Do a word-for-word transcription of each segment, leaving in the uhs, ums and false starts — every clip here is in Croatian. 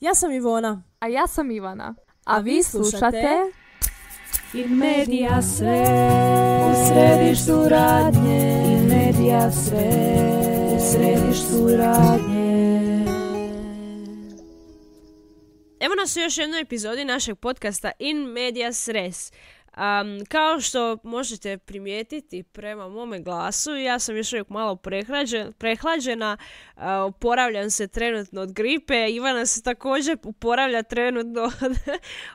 Ja sam Ivona. A ja sam Ivana. A, A vi slušate... In medias res, u središtu radnje. In medias res, u središtu radnje. Evo nas u još jednoj epizodi našeg podcasta In medias res. Um, kao što možete primijetiti prema mome glasu, ja sam još uvijek malo prehlađen, prehlađena, uh, oporavljam se trenutno od gripe, Ivana se također oporavlja trenutno od,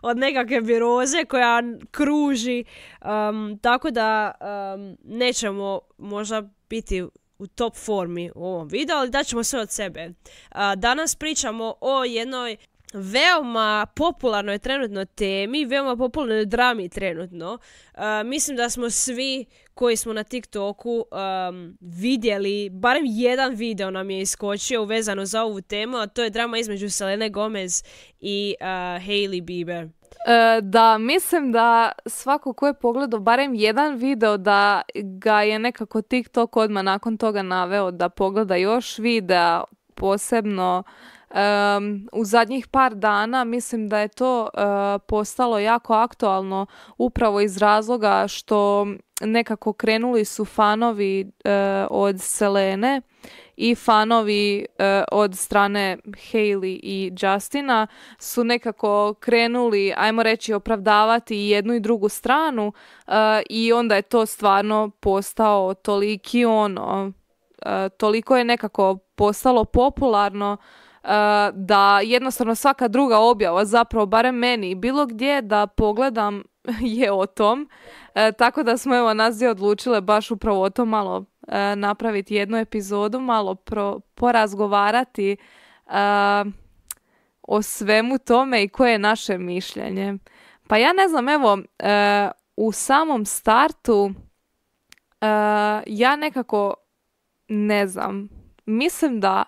od nekakve viroze koja kruži, um, tako da um, nećemo možda biti u top formi u ovom videu, ali daćemo sve od sebe. Uh, danas pričamo o jednoj veoma popularnoj trenutno temi, veoma popularnoj drami trenutno. Uh, mislim da smo svi koji smo na TikToku um, vidjeli, barem jedan video nam je iskočio uvezano za ovu temu, a to je drama između Selene Gomez i uh, Hailey Bieber. E, da, mislim da svako ko je pogledao barem jedan video da ga je nekako TikTok odmah nakon toga naveo da pogleda još videa, posebno Um, u zadnjih par dana. Mislim da je to uh, postalo jako aktualno upravo iz razloga što nekako krenuli su fanovi uh, od Selene i fanovi uh, od strane Hailey i Justina su nekako krenuli, ajmo reći, opravdavati jednu i drugu stranu uh, i onda je to stvarno postao toliki ono, uh, toliko je nekako postalo popularno da jednostavno svaka druga objava, zapravo barem meni, bilo gdje da pogledam je o tom. E, tako da smo evo nas dvije odlučile baš upravo o tom malo e, napraviti jednu epizodu, malo pro, porazgovarati e, o svemu tome i koje je naše mišljenje. Pa ja ne znam, evo, e, u samom startu e, ja nekako ne znam. Mislim da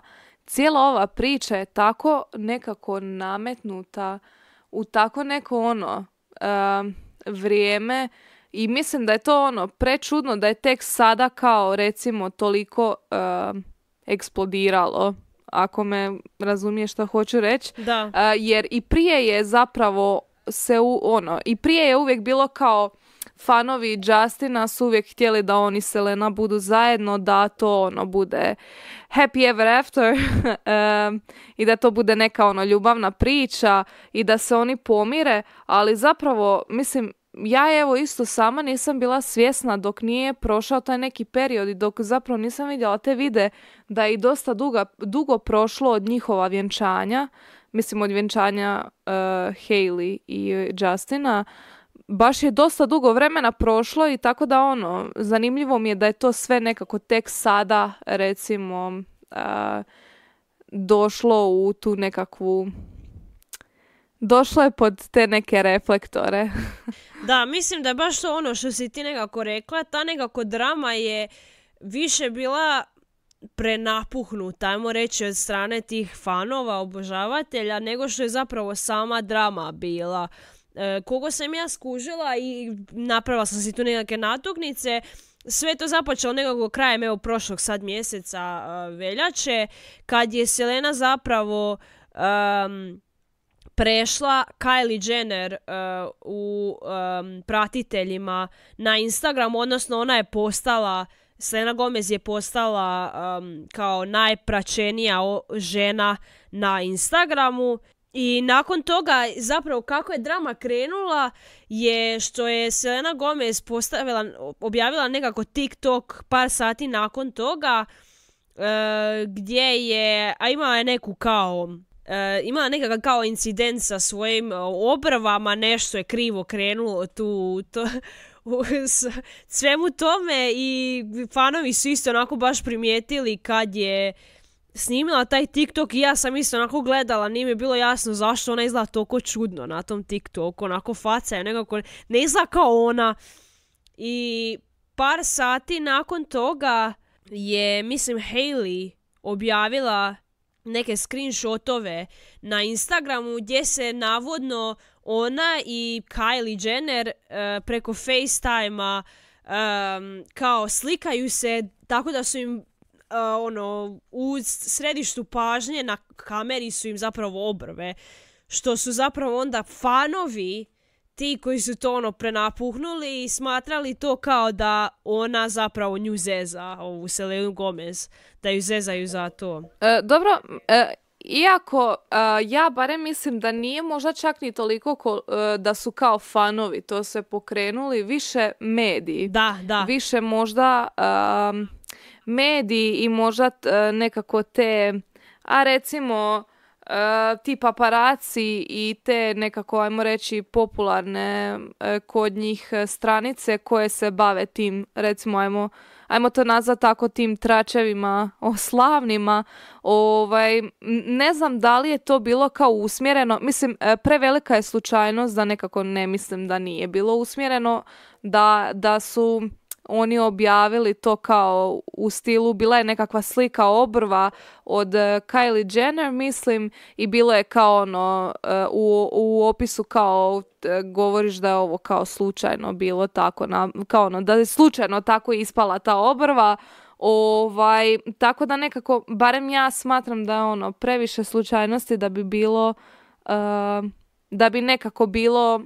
cijela ova priča je tako nekako nametnuta u tako neko ono e, vrijeme i mislim da je to ono prečudno da je tek sada kao recimo toliko e, eksplodiralo, ako me razumiješ što hoću reći. Da. E, jer i prije je zapravo se u, ono i prije je uvijek bilo kao fanovi Justina su uvijek htjeli da oni i Selena budu zajedno, da to ono bude happy ever after um, i da to bude neka ono ljubavna priča i da se oni pomire, ali zapravo mislim ja evo isto sama nisam bila svjesna dok nije prošao taj neki period i dok zapravo nisam vidjela te vide da je i dosta duga, dugo prošlo od njihova vjenčanja, mislim od vjenčanja uh, Hailey i Justina. Baš je dosta dugo vremena prošlo i tako da ono, zanimljivo mi je da je to sve nekako tek sada recimo e, došlo u tu nekakvu, došlo je pod te neke reflektore. Da, mislim da je baš to ono što si ti nekako rekla, ta nekako drama je više bila prenapuhnuta, ajmo reći, od strane tih fanova, obožavatelja, nego što je zapravo sama drama bila. Koliko sam ja skužila i napravila sam si tu nekakve natuknice, sve to započelo nekako krajem evo prošlog sad mjeseca veljače, kad je Selena zapravo um, prešla Kylie Jenner uh, u um, pratiteljima na Instagramu, odnosno ona je postala, Selena Gomez je postala um, kao najpraćenija žena na Instagramu. I nakon toga, zapravo kako je drama krenula, je što je Selena Gomez postavila, objavila nekako TikTok par sati nakon toga, uh, gdje je, a imala je neku kao, E, imala nekakav kao incident sa svojim obrvama, nešto je krivo krenulo tu, to, u, s, svemu tome i fanovi su isto onako baš primijetili kad je snimila taj TikTok i ja sam isto onako gledala, nije mi bilo jasno zašto ona izgleda toliko čudno na tom TikToku, onako faca je nekako, ne izgleda kao ona. I par sati nakon toga je, mislim, Hailey objavila neke screenshotove na Instagramu gdje se navodno ona i Kylie Jenner uh, preko FaceTime-a um, kao slikaju se tako da su im uh, ono, u središtu pažnje na kameri su im zapravo obrve. Što su zapravo onda fanovi ti koji su to ono prenapuhnuli i smatrali to kao da ona zapravo nju zeza, ovu Selenu Gomez, da ju zezaju za to. E, dobro, e, iako e, ja barem mislim da nije možda čak ni toliko ko, e, da su kao fanovi to se pokrenuli, više mediji. Da, da. Više možda e, mediji i možda e, nekako te, a recimo... Uh, ti paparaci i te nekako, ajmo reći, popularne uh, kod njih stranice koje se bave tim, recimo, ajmo, ajmo to nazvati tako, tim tračevima, o slavnima. Ovaj, ne znam da li je to bilo kao usmjereno, mislim, prevelika je slučajnost da nekako ne mislim da nije bilo usmjereno, da, da su... Oni objavili to kao u stilu, bila je nekakva slika obrva od Kylie Jenner, mislim, i bilo je kao ono, u, u opisu kao govoriš da je ovo kao slučajno bilo tako, na, kao ono, da je slučajno tako ispala ta obrva, ovaj, tako da nekako, barem ja smatram da je ono previše slučajnosti da bi bilo, uh, da bi nekako bilo...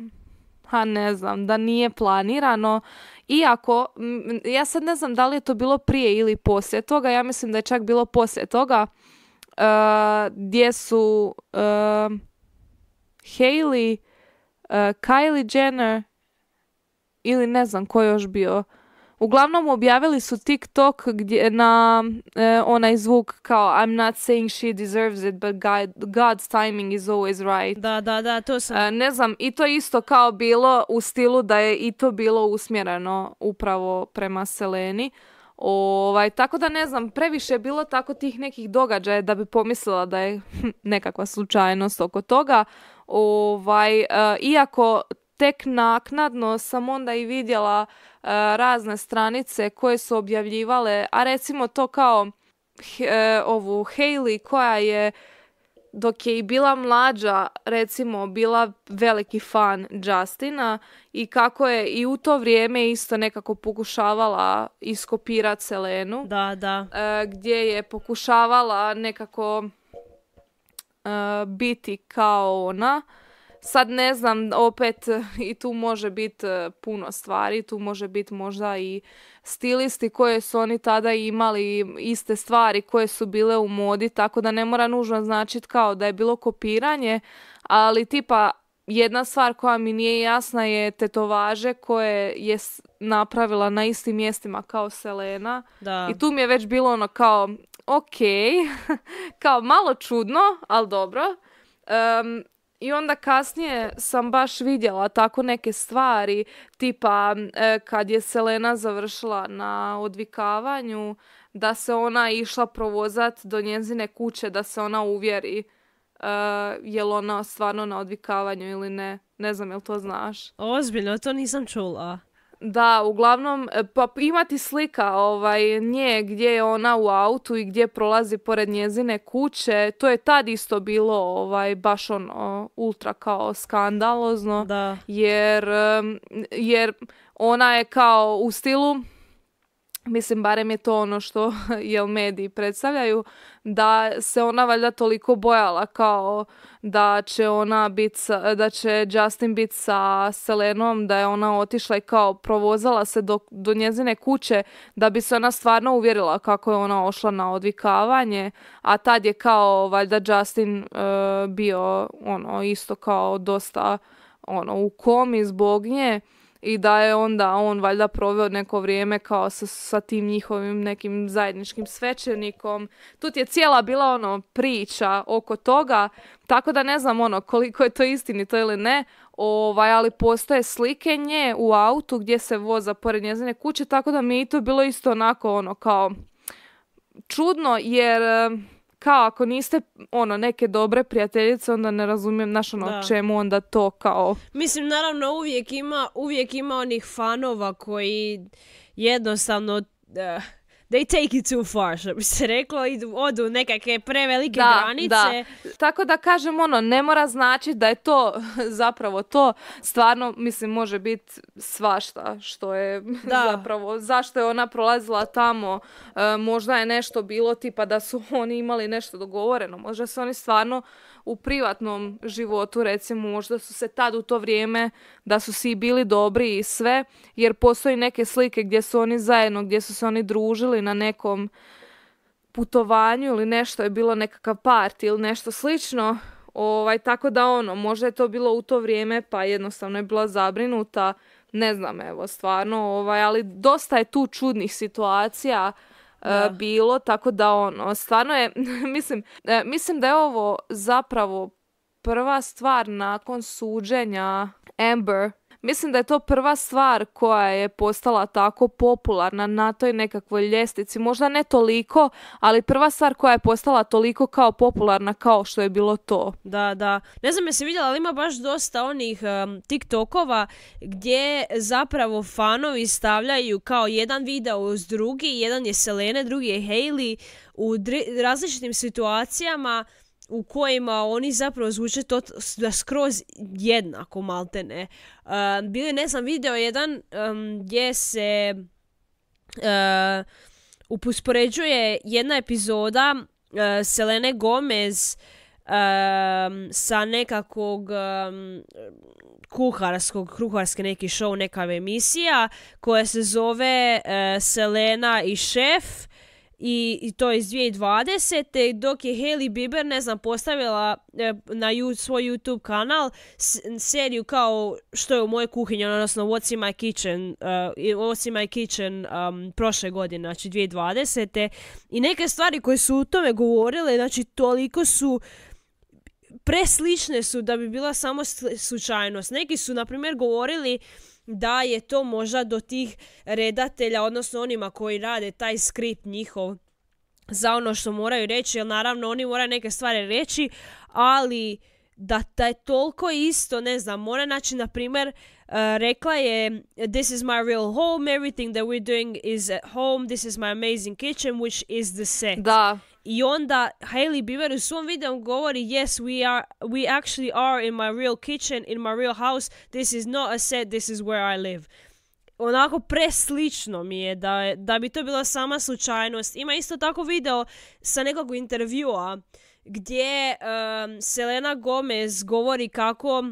Ha, ne znam, da nije planirano. Iako, ja sad ne znam da li je to bilo prije ili poslije toga, ja mislim da je čak bilo poslije toga uh, gdje su uh, Hailey, uh, Kylie Jenner ili ne znam ko je još bio. Uglavnom objavili su TikTok gdje, na uh, onaj zvuk kao I'm not saying she deserves it, but God, God's timing is always right. Da, da, da, to sam. Uh, ne znam, i to isto kao bilo u stilu da je i to bilo usmjereno upravo prema Seleni. Ovaj, tako da ne znam, previše je bilo tako tih nekih događaja da bi pomislila da je nekakva slučajnost oko toga. Ovaj, uh, iako... Tek naknadno sam onda i vidjela uh, razne stranice koje su objavljivale, a recimo to kao he, uh, ovu Hailey koja je dok je i bila mlađa, recimo bila veliki fan Justina i kako je i u to vrijeme isto nekako pokušavala iskopirati Selenu. Da, da. Uh, gdje je pokušavala nekako uh, biti kao ona. Sad ne znam, opet i tu može biti puno stvari, tu može biti možda i stilisti koje su oni tada imali iste stvari koje su bile u modi, tako da ne mora nužno značiti kao da je bilo kopiranje, ali tipa jedna stvar koja mi nije jasna je tetovaže koje je napravila na istim mjestima kao Selena. Da. I tu mi je već bilo ono kao, ok, kao malo čudno, ali dobro. Um, I onda kasnije sam baš vidjela tako neke stvari, tipa e, kad je Selena završila na odvikavanju, da se ona išla provozati do njezine kuće, da se ona uvjeri e, je li ona stvarno na odvikavanju ili ne. Ne znam, jel to znaš? Ozbiljno, to nisam čula. Da, uglavnom, pa imati slika ovaj, nje gdje je ona u autu i gdje prolazi pored njezine kuće, to je tad isto bilo ovaj, baš ono ultra kao skandalozno, da. Jer, jer ona je kao u stilu, mislim barem je to ono što jel mediji predstavljaju, da se ona valjda toliko bojala kao da će ona bit sa, da će Justin biti sa Selenom, da je ona otišla i kao provozala se do, do njezine kuće da bi se ona stvarno uvjerila kako je ona ošla na odvikavanje, a tad je kao valjda Justin uh, bio ono isto kao dosta ono u komi zbog nje. I da je onda on valjda proveo neko vrijeme kao sa, sa tim njihovim nekim zajedničkim svećenikom. Tu je cijela bila ono priča oko toga, tako da ne znam ono koliko je to istinito ili ne, ovaj, ali postoje slike nje u autu gdje se voza pored njezine kuće, tako da mi je to bilo isto onako ono kao čudno, jer kao ako niste ono neke dobre prijateljice, onda ne razumijem naš ono da. Čemu onda to kao... Mislim, naravno, uvijek ima, uvijek ima onih fanova koji jednostavno eh, they take it too far, što bi se reklo, idu, odu nekakve prevelike da, granice. Da. Tako da kažem, ono, ne mora značiti da je to zapravo to. Stvarno, mislim, može biti svašta što je da. zapravo, zašto je ona prolazila tamo, e, možda je nešto bilo tipa da su oni imali nešto dogovoreno, možda su oni stvarno u privatnom životu, recimo, možda su se tad u to vrijeme da su si bili dobri i sve, jer postoji neke slike gdje su oni zajedno, gdje su se oni družili na nekom putovanju ili nešto je bilo nekakav party ili nešto slično, ovaj, tako da ono, možda je to bilo u to vrijeme pa jednostavno je bila zabrinuta, ne znam, evo, stvarno, ovaj, ali dosta je tu čudnih situacija Da. bilo, tako da ono, stvarno je, mislim, mislim da je ovo zapravo prva stvar nakon suđenja Amber. Mislim da je to prva stvar koja je postala tako popularna na toj nekakvoj ljestvici, možda ne toliko, ali prva stvar koja je postala toliko kao popularna kao što je bilo to. Da, da. Ne znam, jesi vidjela, ali ima baš dosta onih um, TikTokova gdje zapravo fanovi stavljaju kao jedan video uz drugi, jedan je Selene, drugi je Hailey, u dri- različitim situacijama u kojima oni zapravo zvuče to da skroz jednako, maltene. Uh, bili, ne znam, video jedan um, gdje se uh, uspoređuje jedna epizoda uh, Selene Gomez uh, sa nekakvog um, kuharskog, kuharske neki show, neka emisija koja se zove uh, Selena i šef. I, i to iz dvije tisuće dvadesete dok je Hailey Bieber, ne znam, postavila e, na ju, svoj YouTube kanal s, seriju kao što je u mojoj kuhinji, odnosno What's in my kitchen, uh, What's in my kitchen um, prošle godine, znači dvije tisuće dvadesete I neke stvari koje su u tome govorile, znači toliko su preslične su da bi bila samo slučajnost. Neki su, na primjer, govorili da je to možda do tih redatelja, odnosno onima koji rade taj skript njihov za ono što moraju reći, jer naravno oni moraju neke stvari reći, ali da taj toliko isto, ne znam, mora naći, na primjer, uh, rekla je this is my real home, everything that we're doing is at home, this is my amazing kitchen, which is the set. Da. I onda Hailey Bieber u svom videu govori yes, we are, we actually are in my real kitchen, in my real house, this is not a set, this is where I live. Onako preslično mi je da, da bi to bila sama slučajnost. Ima isto tako video sa nekog intervjua gdje um, Selena Gomez govori kako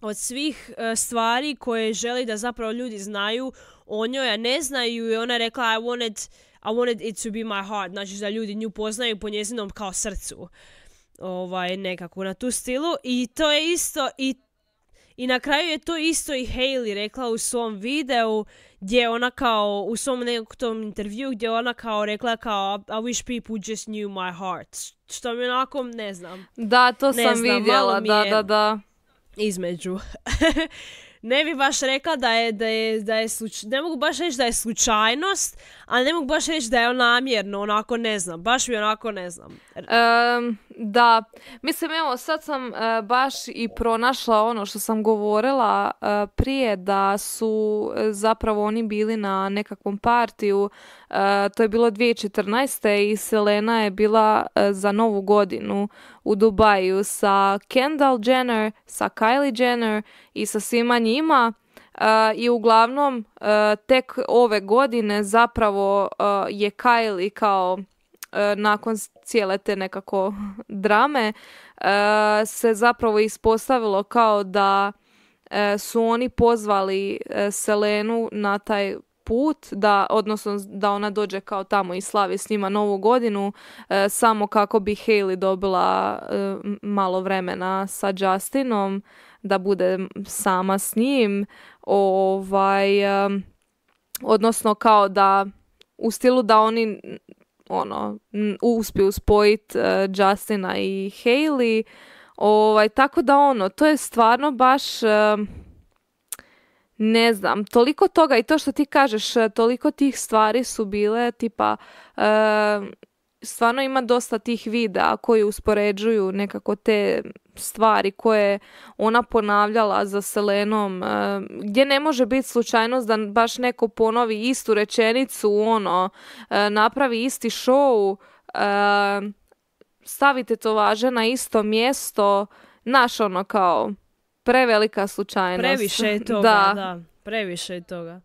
od svih uh, stvari koje želi da zapravo ljudi znaju o njoj, a ne znaju, i ona rekla I wanted, I wanted it to be my heart, znači da ljudi nju poznaju po njezinom kao srcu, ovaj, nekako na tu stilu, i to je isto i, i na kraju je to isto i Hailey rekla u svom videu gdje ona kao, u svom nekom intervju gdje ona kao rekla kao I wish people just knew my heart, što mi onako, ne znam. Da, to ne sam znam, vidjela, da, da, da. Između. Ne bi baš rekla da je, da je, da je sluč... ne mogu baš reći da je slučajnost, ali ne mogu baš reći da je namjerno, onako ne znam, baš mi onako ne znam. Um, da, mislim, evo, sad sam uh, baš i pronašla ono što sam govorila uh, prije, da su uh, zapravo oni bili na nekakvom partiju, uh, to je bilo dvije tisuće četrnaeste i Selena je bila uh, za Novu godinu u Dubaju sa Kendall Jenner, sa Kylie Jenner i sa svima njima, uh, i uglavnom uh, tek ove godine zapravo uh, je Kylie kao uh, nakon cijele te nekako drame uh, se zapravo ispostavilo kao da uh, su oni pozvali uh, Selenu na taj put, da, odnosno da ona dođe kao tamo i slavi s njima Novu godinu, e, samo kako bi Hailey dobila e, malo vremena sa Justinom, da bude sama s njim, ovaj, e, odnosno kao da u stilu da oni ono, uspiju spojiti e, Justina i Hailey, ovaj, tako da ono, to je stvarno baš... E, ne znam, toliko toga, i to što ti kažeš, toliko tih stvari su bile, tipa, e, stvarno ima dosta tih videa koji uspoređuju nekako te stvari koje ona ponavljala za Selenom, gdje ne može biti slučajnost da baš neko ponovi istu rečenicu, ono, napravi isti show, stavi tetovaže na isto mjesto, naš ono kao prevelika slučajnost. Previše je toga, da. da. Previše je toga.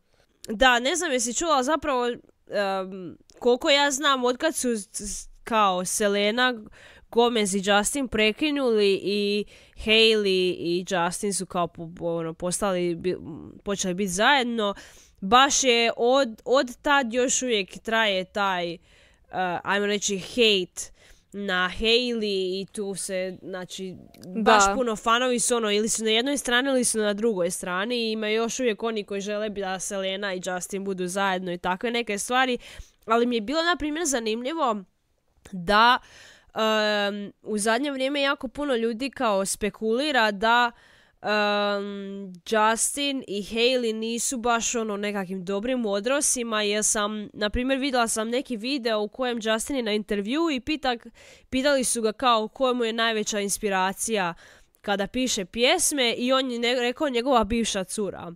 Da, ne znam jesi čula, zapravo um, koliko ja znam odkad su kao Selena Gomez i Justin prekinuli i Hailey i Justin su kao ono, postali, počeli biti zajedno, baš je od, od tad još uvijek traje taj, uh, ajmo reći, hate na Hailey i tu se, znači, baš da. puno fanovi su ono, ili su na jednoj strani ili su na drugoj strani i ima još uvijek oni koji žele da Selena i Justin budu zajedno i takve neke stvari, ali mi je bilo, na primjer, zanimljivo da um, u zadnje vrijeme jako puno ljudi kao spekulira da um, Justin i Hailey nisu baš ono nekakvim dobrim odrosima, jer sam, na primjer, vidjela sam neki video u kojem Justin je na intervju i pita, pitali su ga kao koja mu je najveća inspiracija kada piše pjesme i on je ne, rekao njegova bivša cura.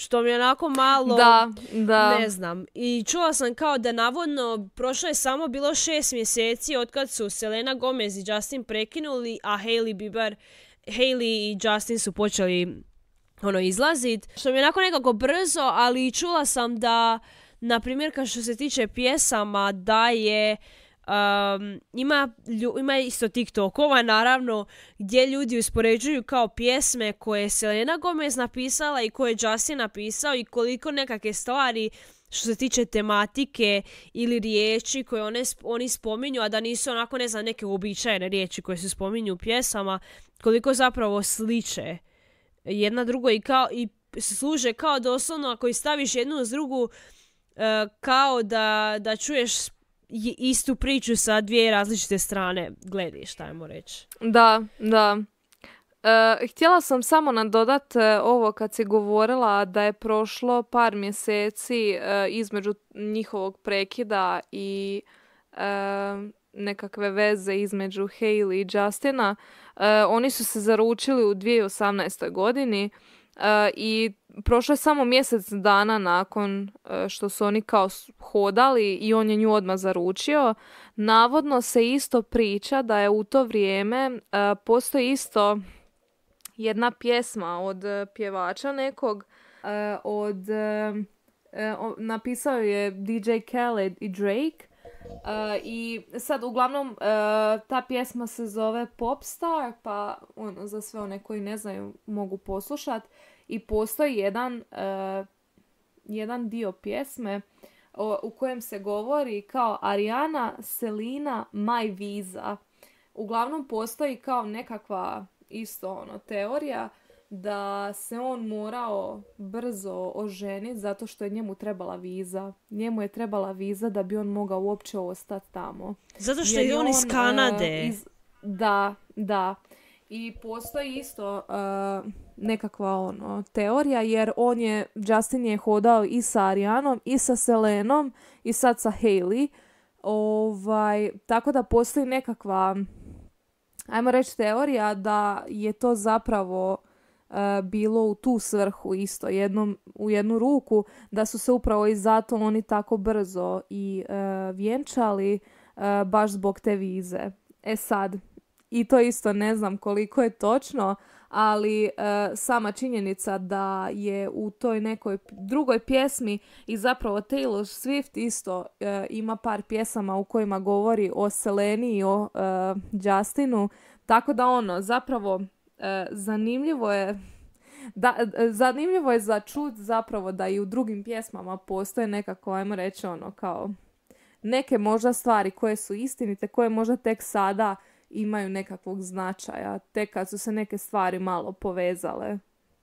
Što mi je onako malo, da, da. ne znam. I čula sam kao da navodno prošlo je samo bilo šest mjeseci otkad su Selena Gomez i Justin prekinuli, a Hailey Bieber, Hailey i Justin su počeli ono, izlazit. Što mi je onako nekako brzo, ali čula sam da, na primjer, kao što se tiče pjesama, da je... Um, ima, lju, ima isto TikTokova naravno gdje ljudi uspoređuju kao pjesme koje je Selena Gomez napisala i koje je Justin napisao i koliko nekakve stvari što se tiče tematike ili riječi koje one, oni spominju, a da nisu onako ne znam neke uobičajene riječi koje se spominju u pjesama, koliko zapravo sliče jedna drugo i, kao, i služe kao doslovno ako staviš jednu uz drugu uh, kao da, da čuješ istu priču sa dvije različite strane gledišta, ajmo reći. Da, da. E, htjela sam samo nadodat ovo kad si govorila da je prošlo par mjeseci e, između njihovog prekida i e, nekakve veze između Hailey i Justina. E, oni su se zaručili u dvije tisuće osamnaestoj. godini e, i prošlo je samo mjesec dana nakon što su oni kao hodali i on je nju odmah zaručio. Navodno se isto priča da je u to vrijeme uh, postoji isto jedna pjesma od pjevača nekog. Uh, od, uh, napisao je D J Khaled i Drake. Uh, I sad uglavnom uh, ta pjesma se zove Popstar, pa ono, za sve one koji ne znaju mogu poslušati. I postoji jedan, uh, jedan dio pjesme o, u kojem se govori kao Ariana, Selena, my visa. Uglavnom postoji kao nekakva isto ono, teorija da se on morao brzo oženiti zato što je njemu trebala viza. Njemu je trebala viza da bi on mogao uopće ostati tamo. Zato što je on, on iz Kanade. Uh, iz... Da, da. I postoji isto uh, nekakva ono, teorija jer on je, Justin je hodao i sa Arianom i sa Selenom i sad sa Hailey. Ovaj, tako da postoji nekakva, ajmo reći, teorija da je to zapravo uh, bilo u tu svrhu isto, jednom, u jednu ruku, da su se upravo i zato oni tako brzo i uh, vjenčali uh, baš zbog te vize. E sad... I to isto ne znam koliko je točno, ali e, sama činjenica da je u toj nekoj drugoj pjesmi i zapravo Taylor Swift isto e, ima par pjesama u kojima govori o Seleni i o e, Justinu. Tako da ono, zapravo e, zanimljivo je da, e, zanimljivo je za čut zapravo da i u drugim pjesmama postoje nekako, ajmo reći ono kao neke možda stvari koje su istinite, koje možda tek sada imaju nekakvog značaja, tek kad su se neke stvari malo povezale.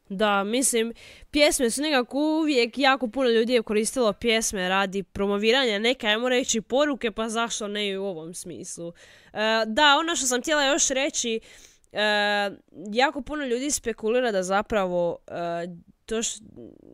Da, mislim, pjesme su nekako uvijek, jako puno ljudi je koristilo pjesme radi promoviranja neke, ajmo reći, poruke, pa zašto ne i u ovom smislu. E, da, ono što sam htjela još reći, e, jako puno ljudi spekulira da zapravo e, to što,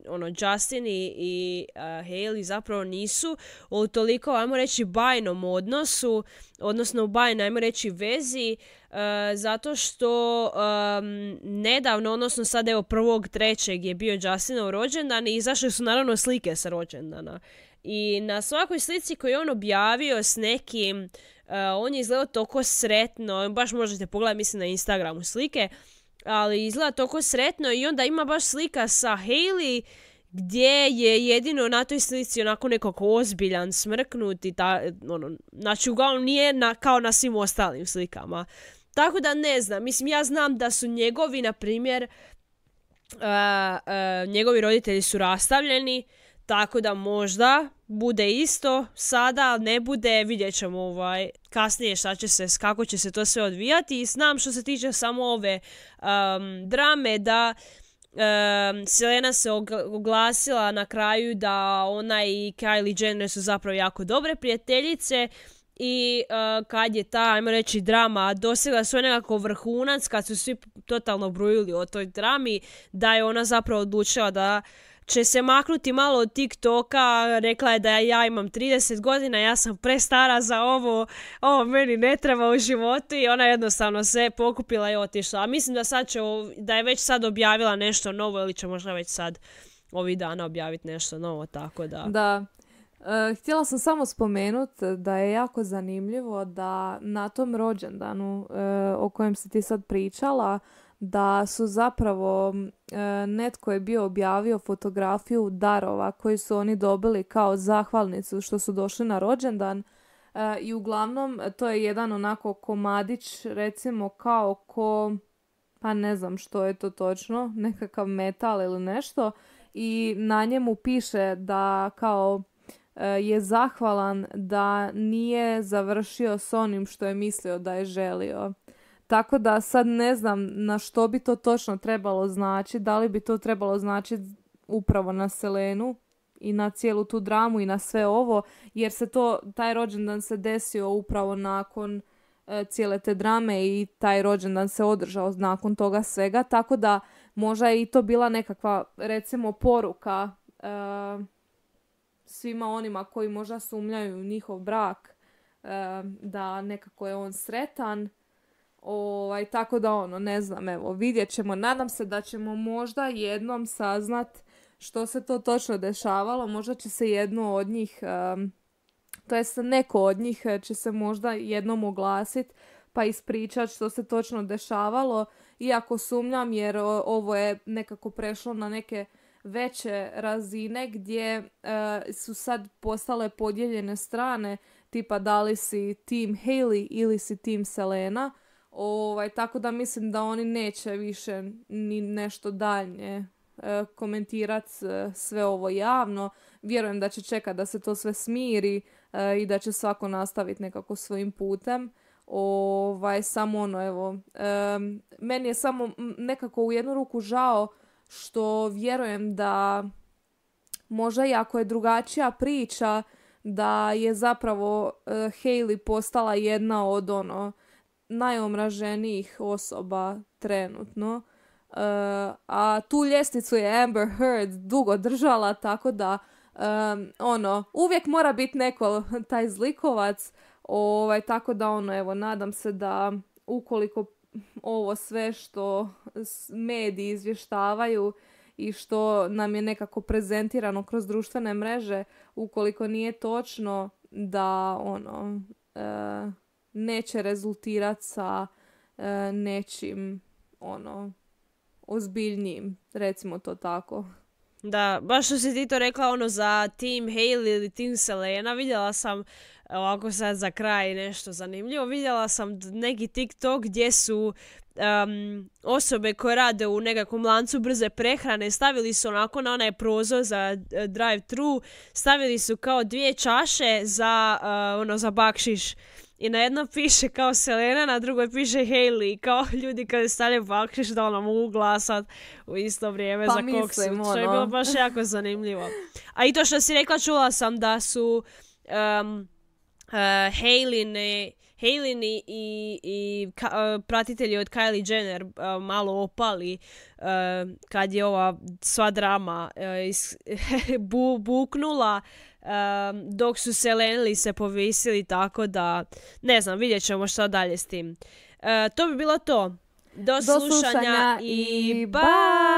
ono, Justin i, i uh, Hailey zapravo nisu u toliko, ajmo reći, bajnom odnosu, odnosno u bajnoj, ajmo reći, vezi, uh, zato što um, nedavno, odnosno sad evo prvog trećeg je bio Justinov rođendan i izašle su naravno slike sa rođendana. I na svakoj slici koju je on objavio s nekim, uh, on je izgledao toliko sretno, baš možete pogledati, mislim, na Instagramu slike, ali izgleda toliko sretno i onda ima baš slika sa Hailey gdje je jedino na toj slici onako nekog ozbiljan, smrknut i ta, ono, znači uglavnom nije na, kao na svim ostalim slikama. Tako da ne znam, mislim ja znam da su njegovi, na primjer, uh, uh, njegovi roditelji su rastavljeni, tako da možda bude isto sada, ne bude, vidjet ćemo ovaj, kasnije šta će se, kako će se to sve odvijati. I znam što se tiče samo ove um, drame da um, Selena se oglasila na kraju da ona i Kylie Jenner su zapravo jako dobre prijateljice. I uh, kad je ta, ajmo reći, drama dosegla svoj nekako vrhunac, kad su svi totalno brujili o toj drami, da je ona zapravo odlučila da će se maknuti malo od TikToka, rekla je da ja imam trideset godina, ja sam prestara za ovo, ovo meni ne treba u životu i ona jednostavno se pokupila i otišla. A mislim da, sad će, da je već sad objavila nešto novo ili će možda već sad ovih dana objaviti nešto novo, tako da... Da, e, htjela sam samo spomenuti da je jako zanimljivo da na tom rođendanu e, o kojem si ti sad pričala, da su zapravo e, netko je bio objavio fotografiju darova koji su oni dobili kao zahvalnicu što su došli na rođendan e, i uglavnom to je jedan onako komadić, recimo kao ko, pa ne znam što je to točno, nekakav metal ili nešto, i na njemu piše da kao e, je zahvalan da nije završio s onim što je mislio da je želio. Tako da sad ne znam na što bi to točno trebalo značiti, da li bi to trebalo značiti upravo na Selenu i na cijelu tu dramu i na sve ovo, jer se to, taj rođendan se desio upravo nakon e, cijele te drame i taj rođendan se održao nakon toga svega, tako da možda je i to bila nekakva, recimo, poruka e, svima onima koji možda sumnjaju u njihov brak, e, da nekako je on sretan. Ovaj, tako da ono, ne znam, evo, vidjet ćemo. Nadam se da ćemo možda jednom saznat što se to točno dešavalo. Možda će se jedno od njih, um, to jest neko od njih će se možda jednom oglasit pa ispričat što se točno dešavalo. Iako sumnjam, jer ovo je nekako prešlo na neke veće razine gdje uh, su sad postale podijeljene strane, tipa da li si tim Hailey ili si tim Selena. Ovaj, tako da mislim da oni neće više ni nešto daljnje e, komentirati sve ovo javno. Vjerujem da će čekati da se to sve smiri e, i da će svako nastaviti nekako svojim putem. Ovaj, samo ono, evo, e, meni je samo nekako u jednu ruku žao što vjerujem da možda i ako je drugačija priča, da je zapravo e, Hailey postala jedna od ono najomraženijih osoba trenutno. Uh, a tu ljestvicu je Amber Heard dugo držala, tako da um, ono, uvijek mora biti neko taj zlikovac. Ovaj, tako da ono, evo, nadam se da ukoliko ovo sve što mediji izvještavaju i što nam je nekako prezentirano kroz društvene mreže, ukoliko nije točno, da ono... Uh, neće rezultirati sa e, nečim ono ozbiljnijim, recimo to tako. Da, baš što si ti to rekla ono za tim Hailey ili tim Selena, vidjela sam, ovako sad za kraj nešto zanimljivo, vidjela sam neki TikTok gdje su um, osobe koje rade u nekakvom lancu brze prehrane stavili su onako na onaj prozor za drive-thru, stavili su kao dvije čaše za, uh, ono, za bakšiš. I na jednom piše kao Selena, na drugoj piše Hailey. Kao ljudi kada stavljaju bakšiš da ono mogu glasat u isto vrijeme pa za koksu. Ono. Što je bilo baš jako zanimljivo. A i to što si rekla, čula sam da su um, uh, Hailey Hailey i, i ka, uh, pratitelji od Kylie Jenner uh, malo opali uh, kad je ova sva drama uh, is, bu, buknula uh, dok su Selena se povisili, tako da ne znam, vidjet ćemo šta dalje s tim. Uh, to bi bilo to. Do, Do slušanja, slušanja i bye!